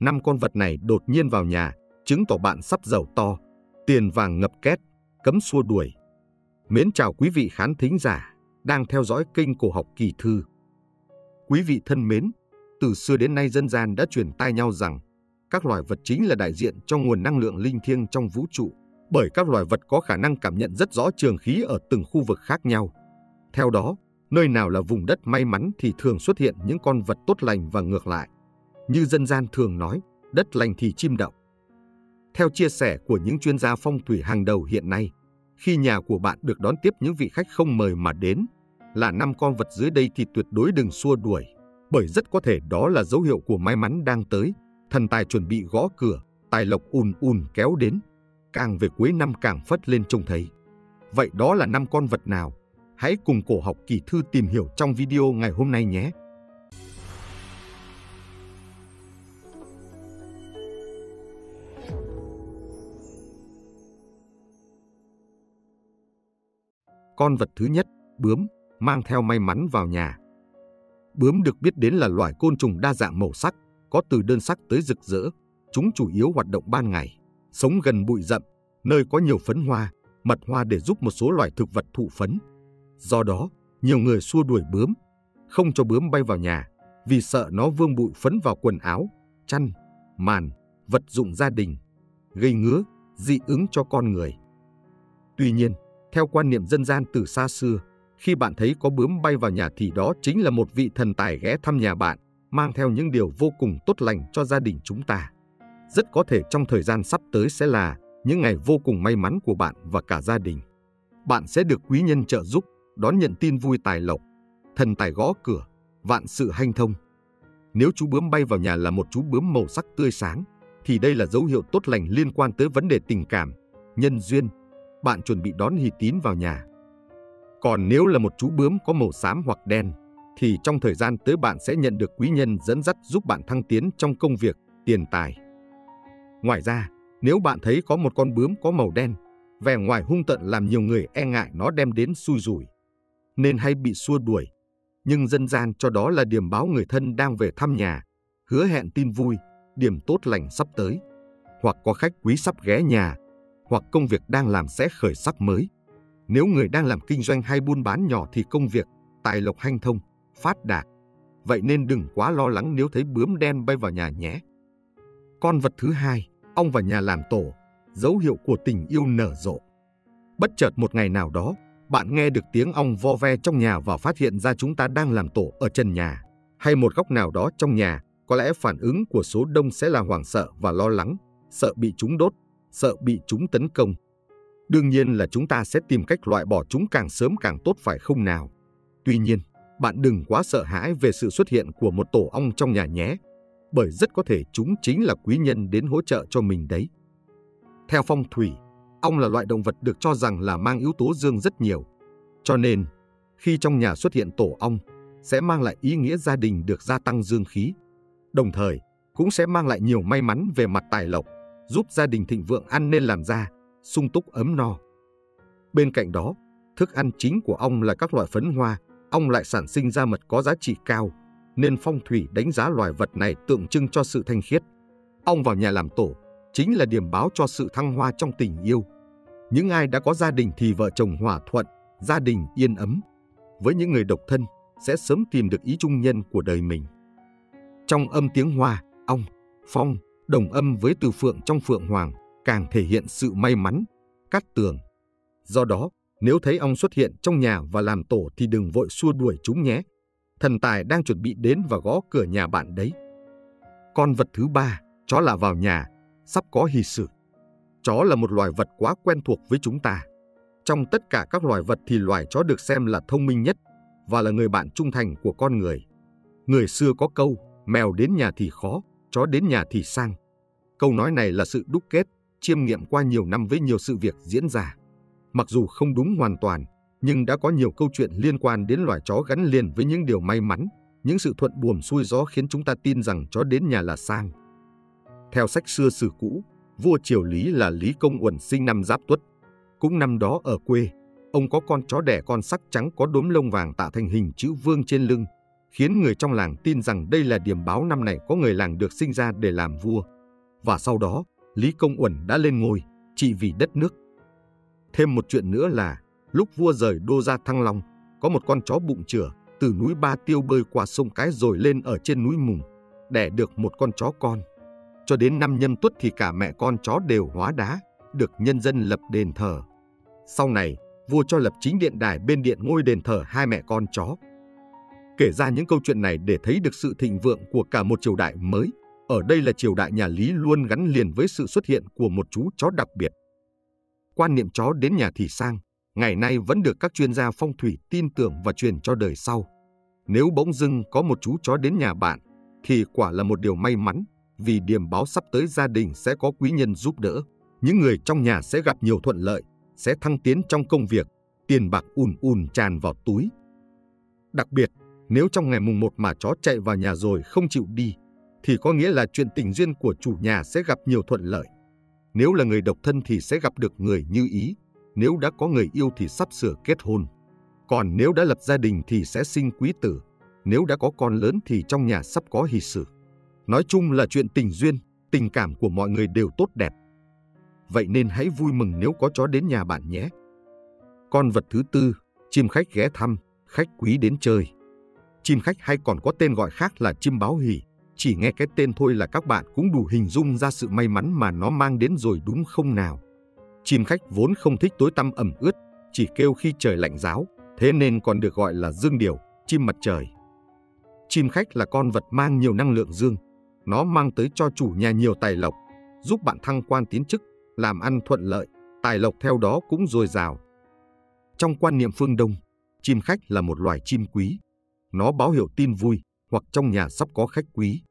năm con vật này đột nhiên vào nhà, chứng tỏ bạn sắp giàu to, tiền vàng ngập két, cấm xua đuổi. Mến chào quý vị khán thính giả đang theo dõi kênh Cổ học Kỳ Thư. Quý vị thân mến, từ xưa đến nay dân gian đã truyền tai nhau rằng các loài vật chính là đại diện cho nguồn năng lượng linh thiêng trong vũ trụ, bởi các loài vật có khả năng cảm nhận rất rõ trường khí ở từng khu vực khác nhau. Theo đó, nơi nào là vùng đất may mắn thì thường xuất hiện những con vật tốt lành và ngược lại. Như dân gian thường nói, đất lành thì chim đậu. Theo chia sẻ của những chuyên gia phong thủy hàng đầu hiện nay, khi nhà của bạn được đón tiếp những vị khách không mời mà đến, là năm con vật dưới đây thì tuyệt đối đừng xua đuổi, bởi rất có thể đó là dấu hiệu của may mắn đang tới, thần tài chuẩn bị gõ cửa, tài lộc ùn ùn kéo đến, càng về cuối năm càng phất lên trông thấy. Vậy đó là năm con vật nào? Hãy cùng Cổ học Kỳ Thư tìm hiểu trong video ngày hôm nay nhé! Con vật thứ nhất, bướm, mang theo may mắn vào nhà. Bướm được biết đến là loài côn trùng đa dạng màu sắc, có từ đơn sắc tới rực rỡ. Chúng chủ yếu hoạt động ban ngày, sống gần bụi rậm, nơi có nhiều phấn hoa, mật hoa để giúp một số loài thực vật thụ phấn. Do đó, nhiều người xua đuổi bướm, không cho bướm bay vào nhà vì sợ nó vương bụi phấn vào quần áo, chăn, màn, vật dụng gia đình, gây ngứa, dị ứng cho con người. Tuy nhiên, theo quan niệm dân gian từ xa xưa, khi bạn thấy có bướm bay vào nhà thì đó chính là một vị thần tài ghé thăm nhà bạn, mang theo những điều vô cùng tốt lành cho gia đình chúng ta. Rất có thể trong thời gian sắp tới sẽ là những ngày vô cùng may mắn của bạn và cả gia đình. Bạn sẽ được quý nhân trợ giúp, đón nhận tin vui tài lộc, thần tài gõ cửa, vạn sự hanh thông. Nếu chú bướm bay vào nhà là một chú bướm màu sắc tươi sáng, thì đây là dấu hiệu tốt lành liên quan tới vấn đề tình cảm, nhân duyên. Bạn chuẩn bị đón hỷ tín vào nhà. Còn nếu là một chú bướm có màu xám hoặc đen, thì trong thời gian tới bạn sẽ nhận được quý nhân dẫn dắt giúp bạn thăng tiến trong công việc, tiền tài. Ngoài ra, nếu bạn thấy có một con bướm có màu đen, vẻ ngoài hung tợn làm nhiều người e ngại nó đem đến xui rủi, nên hay bị xua đuổi. Nhưng dân gian cho đó là điểm báo người thân đang về thăm nhà, hứa hẹn tin vui, điểm tốt lành sắp tới, hoặc có khách quý sắp ghé nhà, hoặc công việc đang làm sẽ khởi sắc mới. Nếu người đang làm kinh doanh hay buôn bán nhỏ thì công việc, tài lộc hanh thông, phát đạt. Vậy nên đừng quá lo lắng nếu thấy bướm đen bay vào nhà nhé. Con vật thứ hai, ong vào nhà làm tổ, dấu hiệu của tình yêu nở rộ. Bất chợt một ngày nào đó, bạn nghe được tiếng ong vo ve trong nhà và phát hiện ra chúng ta đang làm tổ ở trần nhà, hay một góc nào đó trong nhà. Có lẽ phản ứng của số đông sẽ là hoảng sợ và lo lắng, sợ bị chúng đốt, sợ bị chúng tấn công. Đương nhiên là chúng ta sẽ tìm cách loại bỏ chúng càng sớm càng tốt, phải không nào? Tuy nhiên, bạn đừng quá sợ hãi về sự xuất hiện của một tổ ong trong nhà nhé, bởi rất có thể chúng chính là quý nhân đến hỗ trợ cho mình đấy. Theo phong thủy, ong là loại động vật được cho rằng là mang yếu tố dương rất nhiều. Cho nên, khi trong nhà xuất hiện tổ ong, sẽ mang lại ý nghĩa gia đình được gia tăng dương khí, đồng thời cũng sẽ mang lại nhiều may mắn về mặt tài lộc, giúp gia đình thịnh vượng ăn nên làm ra, sung túc ấm no. Bên cạnh đó, thức ăn chính của ong là các loại phấn hoa, ong lại sản sinh ra mật có giá trị cao, nên phong thủy đánh giá loài vật này tượng trưng cho sự thanh khiết. Ong vào nhà làm tổ chính là điểm báo cho sự thăng hoa trong tình yêu. Những ai đã có gia đình thì vợ chồng hòa thuận, gia đình yên ấm. Với những người độc thân, sẽ sớm tìm được ý trung nhân của đời mình. Trong âm tiếng Hoa, ong, phong, đồng âm với từ phượng trong phượng hoàng, càng thể hiện sự may mắn, cát tường. Do đó, nếu thấy ong xuất hiện trong nhà và làm tổ thì đừng vội xua đuổi chúng nhé. Thần tài đang chuẩn bị đến và gõ cửa nhà bạn đấy. Con vật thứ ba, chó lạ vào nhà, sắp có hỷ sự. Chó là một loài vật quá quen thuộc với chúng ta. Trong tất cả các loài vật thì loài chó được xem là thông minh nhất và là người bạn trung thành của con người. Người xưa có câu, mèo đến nhà thì khó, chó đến nhà thì sang. Câu nói này là sự đúc kết, chiêm nghiệm qua nhiều năm với nhiều sự việc diễn ra. Mặc dù không đúng hoàn toàn, nhưng đã có nhiều câu chuyện liên quan đến loài chó gắn liền với những điều may mắn, những sự thuận buồm xuôi gió khiến chúng ta tin rằng chó đến nhà là sang. Theo sách xưa sử cũ, vua triều Lý là Lý Công Uẩn sinh năm Giáp Tuất. Cũng năm đó ở quê, ông có con chó đẻ con sắc trắng có đốm lông vàng tạo thành hình chữ vương trên lưng, khiến người trong làng tin rằng đây là điểm báo năm này có người làng được sinh ra để làm vua. Và sau đó, Lý Công Uẩn đã lên ngôi, trị vì đất nước. Thêm một chuyện nữa là, lúc vua rời đô ra Thăng Long, có một con chó bụng chửa từ núi Ba Tiêu bơi qua sông Cái rồi lên ở trên núi Mùng, đẻ được một con chó con. Cho đến năm Nhâm Tuất thì cả mẹ con chó đều hóa đá, được nhân dân lập đền thờ. Sau này, vua cho lập chính điện đài bên điện ngôi đền thờ hai mẹ con chó. Kể ra những câu chuyện này để thấy được sự thịnh vượng của cả một triều đại mới. Ở đây là triều đại nhà Lý luôn gắn liền với sự xuất hiện của một chú chó đặc biệt. Quan niệm chó đến nhà thì sang, ngày nay vẫn được các chuyên gia phong thủy tin tưởng và truyền cho đời sau. Nếu bỗng dưng có một chú chó đến nhà bạn, thì quả là một điều may mắn, vì điềm báo sắp tới gia đình sẽ có quý nhân giúp đỡ. Những người trong nhà sẽ gặp nhiều thuận lợi, sẽ thăng tiến trong công việc, tiền bạc ùn ùn tràn vào túi. Đặc biệt, nếu trong ngày mùng 1 mà chó chạy vào nhà rồi không chịu đi, thì có nghĩa là chuyện tình duyên của chủ nhà sẽ gặp nhiều thuận lợi. Nếu là người độc thân thì sẽ gặp được người như ý. Nếu đã có người yêu thì sắp sửa kết hôn. Còn nếu đã lập gia đình thì sẽ sinh quý tử. Nếu đã có con lớn thì trong nhà sắp có hỷ sự. Nói chung là chuyện tình duyên, tình cảm của mọi người đều tốt đẹp. Vậy nên hãy vui mừng nếu có chó đến nhà bạn nhé. Con vật thứ tư, chim khách ghé thăm, khách quý đến chơi. Chim khách hay còn có tên gọi khác là chim báo hỷ. Chỉ nghe cái tên thôi là các bạn cũng đủ hình dung ra sự may mắn mà nó mang đến rồi đúng không nào? Chim khách vốn không thích tối tăm ẩm ướt, chỉ kêu khi trời lạnh ráo, thế nên còn được gọi là dương điểu, chim mặt trời. Chim khách là con vật mang nhiều năng lượng dương. Nó mang tới cho chủ nhà nhiều tài lộc, giúp bạn thăng quan tiến chức, làm ăn thuận lợi, tài lộc theo đó cũng dồi dào. Trong quan niệm phương Đông, chim khách là một loài chim quý. Nó báo hiệu tin vui hoặc trong nhà sắp có khách quý.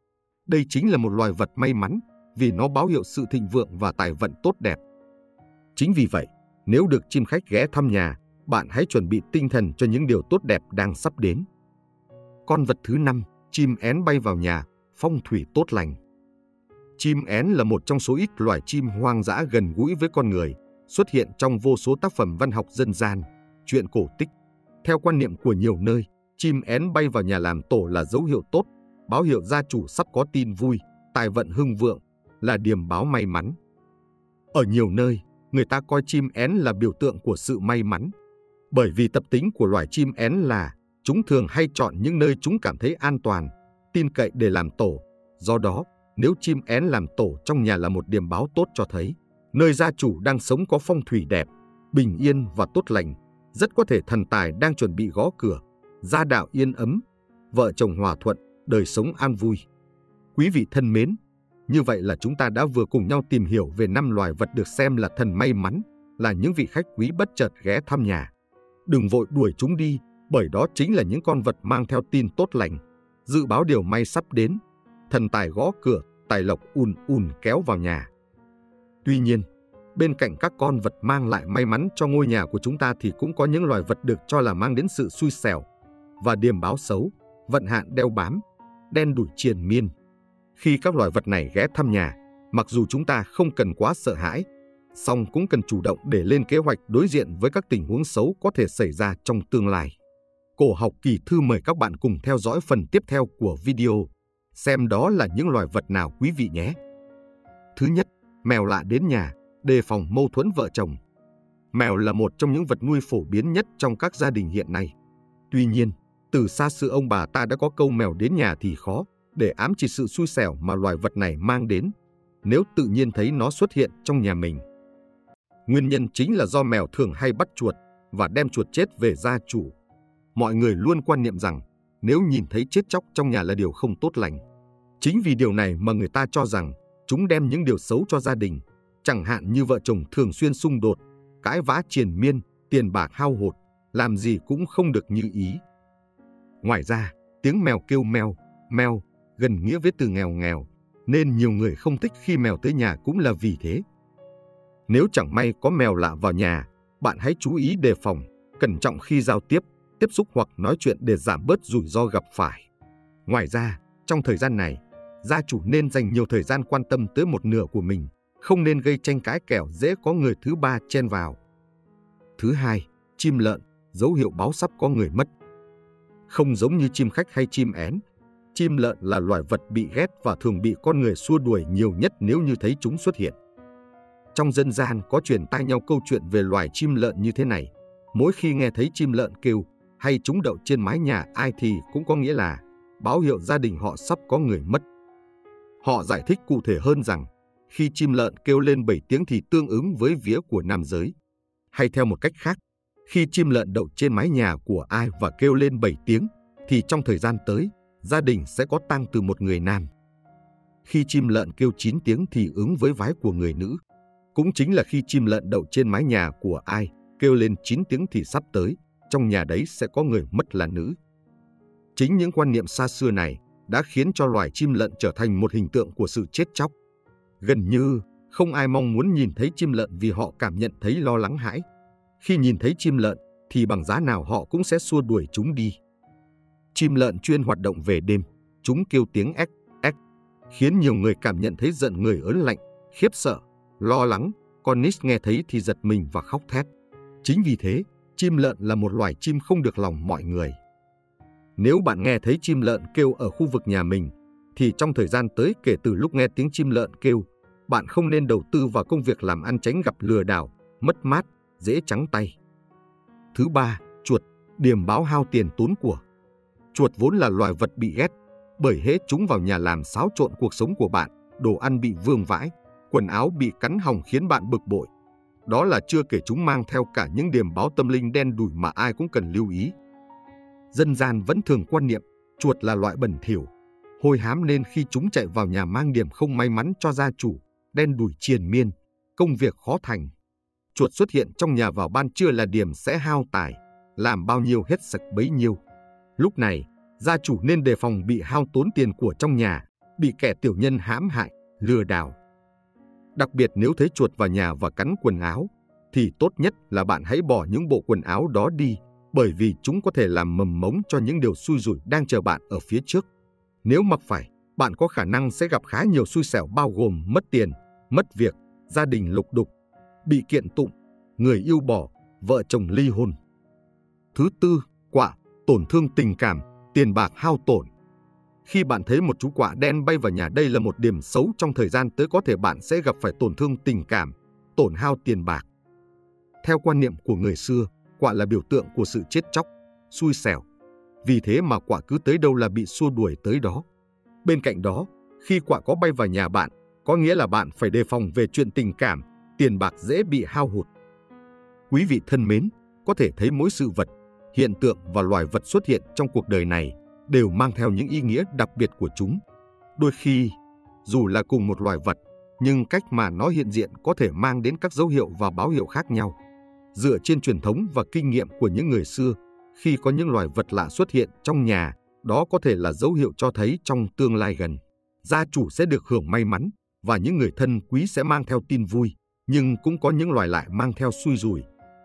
Đây chính là một loài vật may mắn vì nó báo hiệu sự thịnh vượng và tài vận tốt đẹp. Chính vì vậy, nếu được chim khách ghé thăm nhà, bạn hãy chuẩn bị tinh thần cho những điều tốt đẹp đang sắp đến. Con vật thứ 5, chim én bay vào nhà, phong thủy tốt lành. Chim én là một trong số ít loài chim hoang dã gần gũi với con người, xuất hiện trong vô số tác phẩm văn học dân gian, truyện cổ tích. Theo quan niệm của nhiều nơi, chim én bay vào nhà làm tổ là dấu hiệu tốt, báo hiệu gia chủ sắp có tin vui, tài vận hưng vượng, là điềm báo may mắn. Ở nhiều nơi, người ta coi chim én là biểu tượng của sự may mắn, bởi vì tập tính của loài chim én là chúng thường hay chọn những nơi chúng cảm thấy an toàn, tin cậy để làm tổ. Do đó, nếu chim én làm tổ trong nhà là một điềm báo tốt cho thấy nơi gia chủ đang sống có phong thủy đẹp, bình yên và tốt lành, rất có thể thần tài đang chuẩn bị gõ cửa, gia đạo yên ấm, vợ chồng hòa thuận, đời sống an vui. Quý vị thân mến, như vậy là chúng ta đã vừa cùng nhau tìm hiểu về 5 loài vật được xem là thần may mắn, là những vị khách quý bất chợt ghé thăm nhà. Đừng vội đuổi chúng đi, bởi đó chính là những con vật mang theo tin tốt lành, dự báo điều may sắp đến, thần tài gõ cửa, tài lộc ùn ùn kéo vào nhà. Tuy nhiên, bên cạnh các con vật mang lại may mắn cho ngôi nhà của chúng ta thì cũng có những loài vật được cho là mang đến sự xui xẻo và điềm báo xấu, vận hạn đeo bám, đen đủi triền miên. Khi các loài vật này ghé thăm nhà, mặc dù chúng ta không cần quá sợ hãi, song cũng cần chủ động để lên kế hoạch đối diện với các tình huống xấu có thể xảy ra trong tương lai. Cổ học Kỳ Thư mời các bạn cùng theo dõi phần tiếp theo của video, xem đó là những loài vật nào quý vị nhé. Thứ nhất, mèo lạ đến nhà, đề phòng mâu thuẫn vợ chồng. Mèo là một trong những vật nuôi phổ biến nhất trong các gia đình hiện nay. Tuy nhiên, từ xa xưa ông bà ta đã có câu mèo đến nhà thì khó, để ám chỉ sự xui xẻo mà loài vật này mang đến, nếu tự nhiên thấy nó xuất hiện trong nhà mình. Nguyên nhân chính là do mèo thường hay bắt chuột và đem chuột chết về gia chủ. Mọi người luôn quan niệm rằng nếu nhìn thấy chết chóc trong nhà là điều không tốt lành. Chính vì điều này mà người ta cho rằng chúng đem những điều xấu cho gia đình, chẳng hạn như vợ chồng thường xuyên xung đột, cãi vã triền miên, tiền bạc hao hụt, làm gì cũng không được như ý. Ngoài ra, tiếng mèo kêu meo, meo gần nghĩa với từ nghèo nghèo, nên nhiều người không thích khi mèo tới nhà cũng là vì thế. Nếu chẳng may có mèo lạ vào nhà, bạn hãy chú ý đề phòng, cẩn trọng khi giao tiếp, tiếp xúc hoặc nói chuyện để giảm bớt rủi ro gặp phải. Ngoài ra, trong thời gian này, gia chủ nên dành nhiều thời gian quan tâm tới một nửa của mình, không nên gây tranh cãi kẻo dễ có người thứ ba chen vào. Thứ hai, chim lợn, dấu hiệu báo sắp có người mất. không giống như chim khách hay chim én. Chim lợn là loài vật bị ghét và thường bị con người xua đuổi nhiều nhất nếu như thấy chúng xuất hiện. Trong dân gian có truyền tai nhau câu chuyện về loài chim lợn như thế này. Mỗi khi nghe thấy chim lợn kêu hay chúng đậu trên mái nhà ai thì cũng có nghĩa là báo hiệu gia đình họ sắp có người mất. Họ giải thích cụ thể hơn rằng khi chim lợn kêu lên 7 tiếng thì tương ứng với vía của nam giới. Hay theo một cách khác, khi chim lợn đậu trên mái nhà của ai và kêu lên 7 tiếng thì trong thời gian tới, gia đình sẽ có tang từ một người nam. Khi chim lợn kêu 9 tiếng thì ứng với vái của người nữ. Cũng chính là khi chim lợn đậu trên mái nhà của ai, kêu lên 9 tiếng thì sắp tới, trong nhà đấy sẽ có người mất là nữ. Chính những quan niệm xa xưa này đã khiến cho loài chim lợn trở thành một hình tượng của sự chết chóc. Gần như không ai mong muốn nhìn thấy chim lợn vì họ cảm nhận thấy lo lắng hãi. Khi nhìn thấy chim lợn thì bằng giá nào họ cũng sẽ xua đuổi chúng đi. Chim lợn chuyên hoạt động về đêm, chúng kêu tiếng ếch, ếch, khiến nhiều người cảm nhận thấy giận người ớn lạnh, khiếp sợ, lo lắng, con nít nghe thấy thì giật mình và khóc thét. Chính vì thế, chim lợn là một loài chim không được lòng mọi người. Nếu bạn nghe thấy chim lợn kêu ở khu vực nhà mình, thì trong thời gian tới kể từ lúc nghe tiếng chim lợn kêu, bạn không nên đầu tư vào công việc làm ăn tránh gặp lừa đảo, mất mát, dễ trắng tay. Thứ ba, chuột, điềm báo hao tiền tốn của. Chuột vốn là loài vật bị ghét, bởi hễ chúng vào nhà làm xáo trộn cuộc sống của bạn, đồ ăn bị vương vãi, quần áo bị cắn hỏng khiến bạn bực bội. Đó là chưa kể chúng mang theo cả những điềm báo tâm linh đen đủi mà ai cũng cần lưu ý. Dân gian vẫn thường quan niệm chuột là loại bẩn thỉu, hôi hám nên khi chúng chạy vào nhà mang điểm không may mắn cho gia chủ, đen đủi triền miên, công việc khó thành. Chuột xuất hiện trong nhà vào ban trưa là điểm sẽ hao tài, làm bao nhiêu hết sạch bấy nhiêu. Lúc này, gia chủ nên đề phòng bị hao tốn tiền của trong nhà, bị kẻ tiểu nhân hãm hại, lừa đảo. Đặc biệt nếu thấy chuột vào nhà và cắn quần áo, thì tốt nhất là bạn hãy bỏ những bộ quần áo đó đi, bởi vì chúng có thể làm mầm mống cho những điều xui rủi đang chờ bạn ở phía trước. Nếu mặc phải, bạn có khả năng sẽ gặp khá nhiều xui xẻo bao gồm mất tiền, mất việc, gia đình lục đục, bị kiện tụng, người yêu bỏ, vợ chồng ly hôn. Thứ tư, quạ, tổn thương tình cảm, tiền bạc hao tổn. Khi bạn thấy một chú quạ đen bay vào nhà, đây là một điểm xấu, trong thời gian tới có thể bạn sẽ gặp phải tổn thương tình cảm, tổn hao tiền bạc. Theo quan niệm của người xưa, quạ là biểu tượng của sự chết chóc, xui xẻo. Vì thế mà quạ cứ tới đâu là bị xua đuổi tới đó. Bên cạnh đó, khi quạ có bay vào nhà bạn, có nghĩa là bạn phải đề phòng về chuyện tình cảm, tiền bạc dễ bị hao hụt. Quý vị thân mến, có thể thấy mỗi sự vật, hiện tượng và loài vật xuất hiện trong cuộc đời này đều mang theo những ý nghĩa đặc biệt của chúng. Đôi khi, dù là cùng một loài vật, nhưng cách mà nó hiện diện có thể mang đến các dấu hiệu và báo hiệu khác nhau. Dựa trên truyền thống và kinh nghiệm của những người xưa, khi có những loài vật lạ xuất hiện trong nhà, đó có thể là dấu hiệu cho thấy trong tương lai gần, gia chủ sẽ được hưởng may mắn và những người thân quý sẽ mang theo tin vui, nhưng cũng có những loài lại mang theo xui rủi,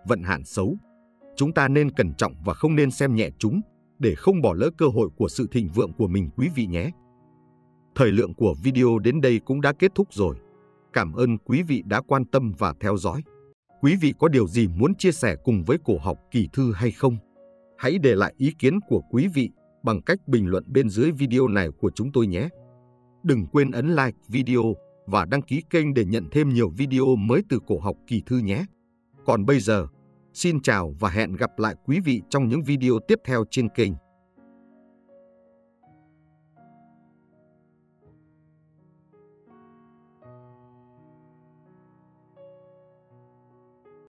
vận hạn xấu. Chúng ta nên cẩn trọng và không nên xem nhẹ chúng để không bỏ lỡ cơ hội của sự thịnh vượng của mình quý vị nhé. Thời lượng của video đến đây cũng đã kết thúc rồi. Cảm ơn quý vị đã quan tâm và theo dõi. Quý vị có điều gì muốn chia sẻ cùng với Cổ học Kỳ Thư hay không? Hãy để lại ý kiến của quý vị bằng cách bình luận bên dưới video này của chúng tôi nhé. Đừng quên ấn like video và đăng ký kênh để nhận thêm nhiều video mới từ Cổ học Kỳ Thư nhé. Còn bây giờ, xin chào và hẹn gặp lại quý vị trong những video tiếp theo trên kênh.